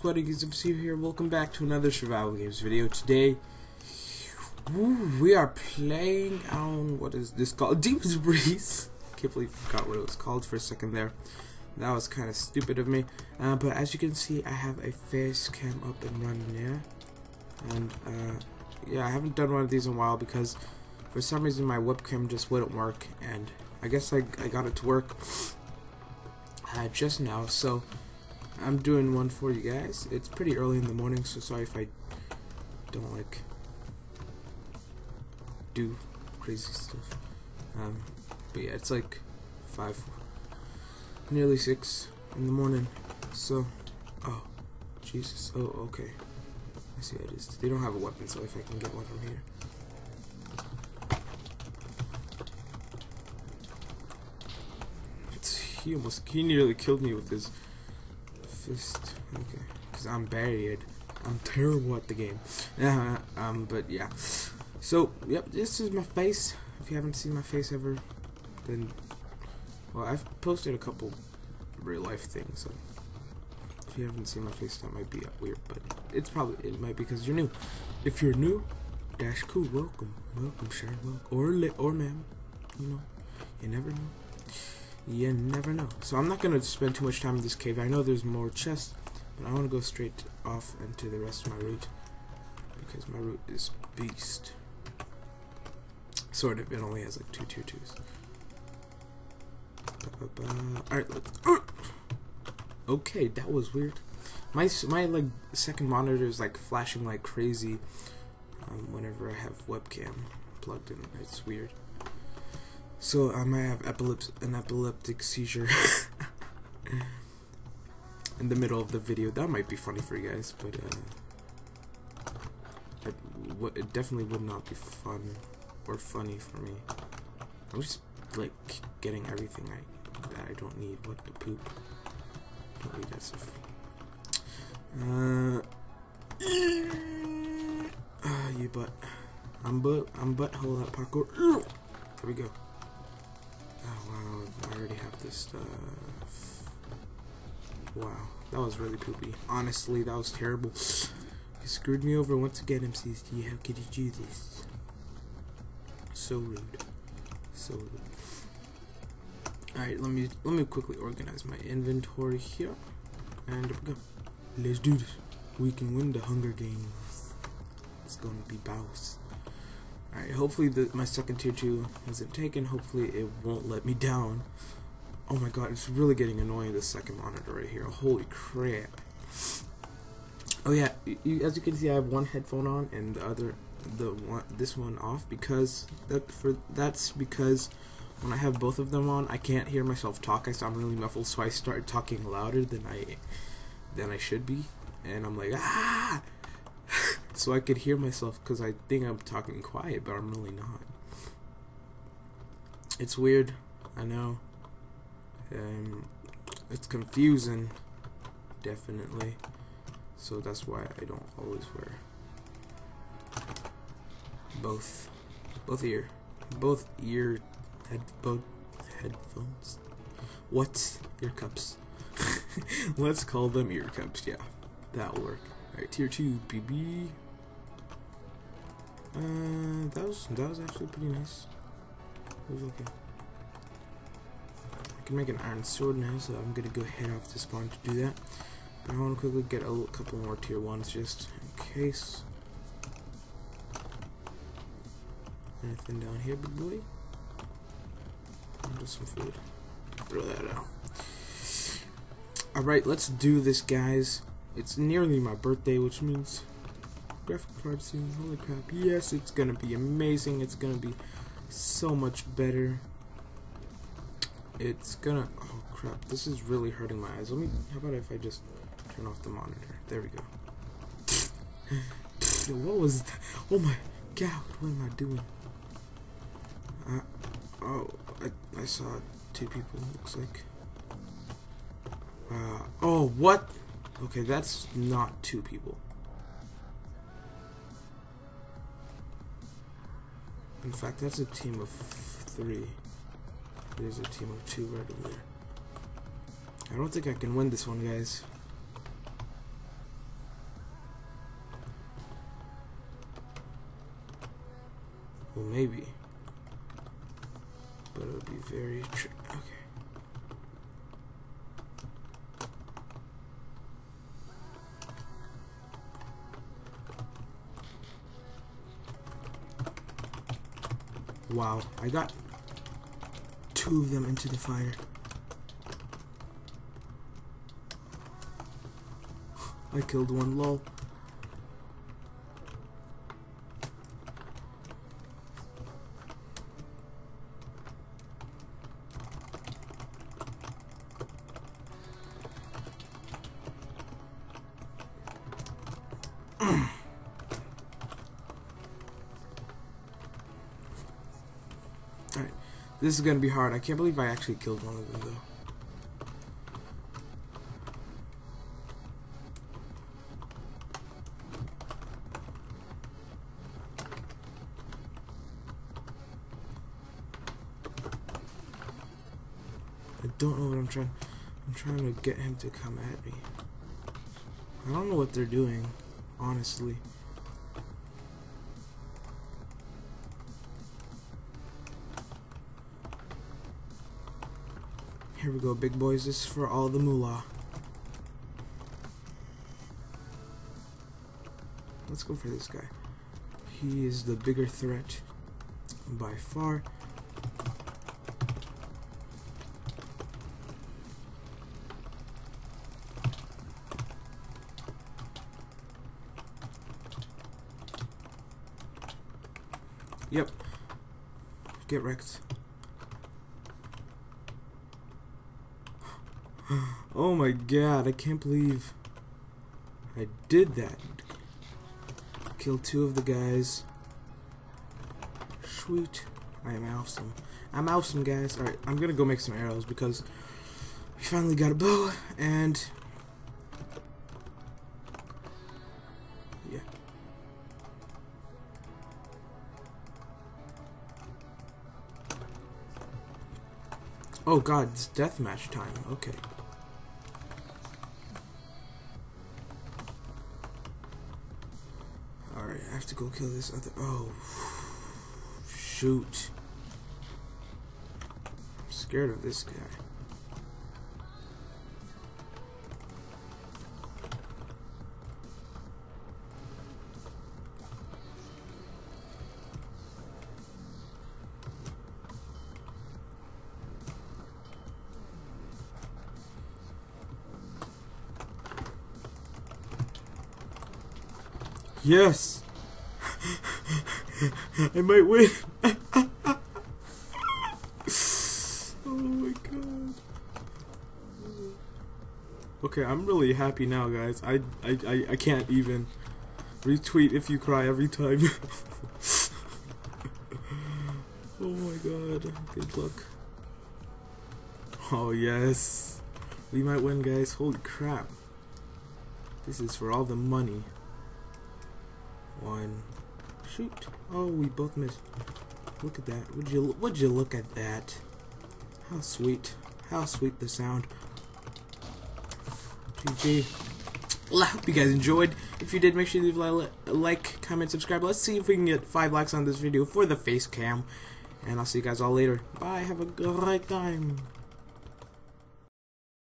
Squad Geeks MCST here. Welcome back to another Survival Games video. Today, we are playing on, what is this called? Deep's Breeze. Can't believe I forgot what it was called for a second there. That was kind of stupid of me. But as you can see, I have a face cam up and running here. And, yeah, I haven't done one of these in a while because for some reason my webcam just wouldn't work. And I guess I got it to work just now, so I'm doing one for you guys. It's pretty early in the morning, so sorry if I don't like do crazy stuff. But yeah, it's like 5, nearly 6 in the morning. So, oh, Jesus. Oh, okay. I see what it is. They don't have a weapon, so if I can get one from here. He nearly killed me with his fist. Okay, because I'm buried. I'm terrible at the game. But yeah. So, yep, this is my face. If you haven't seen my face ever, then, well, I've posted a couple real life things. So if you haven't seen my face, that might be weird, but it might be because you're new. If you're new, dash cool, welcome, sure, welcome, or ma'am. You know, you never know. You never know. So I'm not going to spend too much time in this cave. I know there's more chests, but I want to go straight off into the rest of my route, because my route is beast. Sort of. It only has like 2 tier 2s. Alright, let's... Okay, that was weird. My like second monitor is like flashing like crazy whenever I have webcam plugged in. It's weird. So I might have an epileptic seizure in the middle of the video. That might be funny for you guys, but it definitely would not be fun or funny for me. I'm just like getting everything that I don't need. What the poop? Don't need that stuff. You butt. I'm butthole that parkour. There we go. Oh, wow, I already have this stuff. Wow, that was really poopy. Honestly, that was terrible. You screwed me over once again, MCST. How could you do this? So rude. So rude. Alright, let me quickly organize my inventory here. And there we go. Let's do this. We can win the Hunger Games. It's gonna be boss. Alright, hopefully my second tier 2 isn't taken. Hopefully it won't let me down. Oh my god, it's really getting annoying, this second monitor right here. Holy crap. Oh yeah, as you can see, I have one headphone on and this one off, because that's because when I have both of them on, I can't hear myself talk. I sound really muffled, so I start talking louder than I should be, and I'm like, ah! So I could hear myself, because I think I'm talking quiet, but I'm really not. It's weird, I know. It's confusing, definitely. So that's why I don't always wear both headphones. What? Ear cups. Let's call them ear cups. Yeah, that'll work. Alright, tier 2, BB. That was actually pretty nice. It was okay. I can make an iron sword now, so I'm gonna go head off the spawn to do that. But I want to quickly get a couple more tier 1s just in case. Anything down here, big boy? Just some food. Throw that out. Alright, let's do this, guys. It's nearly my birthday, which means graphic card soon. Holy crap. Yes, it's gonna be amazing. It's gonna be so much better. It's gonna... Oh, crap. This is really hurting my eyes. How about if I just turn off the monitor? There we go. What was that? Oh, my God. What am I doing? I saw 2 people, it looks like. Oh, what? Okay, that's not 2 people. In fact, that's a team of 3. There's a team of 2 right over there. I don't think I can win this one, guys. Well, maybe. But it would be very tricky. Okay. Wow, I got two of them into the fire. I killed one, lol. This is gonna be hard. I can't believe I actually killed one of them though. I don't know what I'm trying to get him to come at me. I don't know what they're doing, honestly. Here we go, big boys. This is for all the moolah. Let's go for this guy. He is the bigger threat by far. Yep. Get wrecked. Oh my god, I can't believe I did that. Kill two of the guys. Sweet. I am awesome. I'm awesome, guys. Alright, I'm gonna go make some arrows because we finally got a bow and... yeah. Oh god, it's deathmatch time. Okay. To go kill this other. Oh, shoot! I'm scared of this guy. Yes. I might win. Oh my god. Okay, I'm really happy now, guys. I can't even retweet if you cry every time. Oh my god. Good luck. Oh yes. We might win, guys. Holy crap. This is for all the money. One. Shoot. Oh, we both missed. Look at that. Would you look at that? How sweet. How sweet the sound. GG. Well, I hope you guys enjoyed. If you did, make sure you leave a like, comment, subscribe. Let's see if we can get 5 likes on this video for the face cam. And I'll see you guys all later. Bye. Have a great time.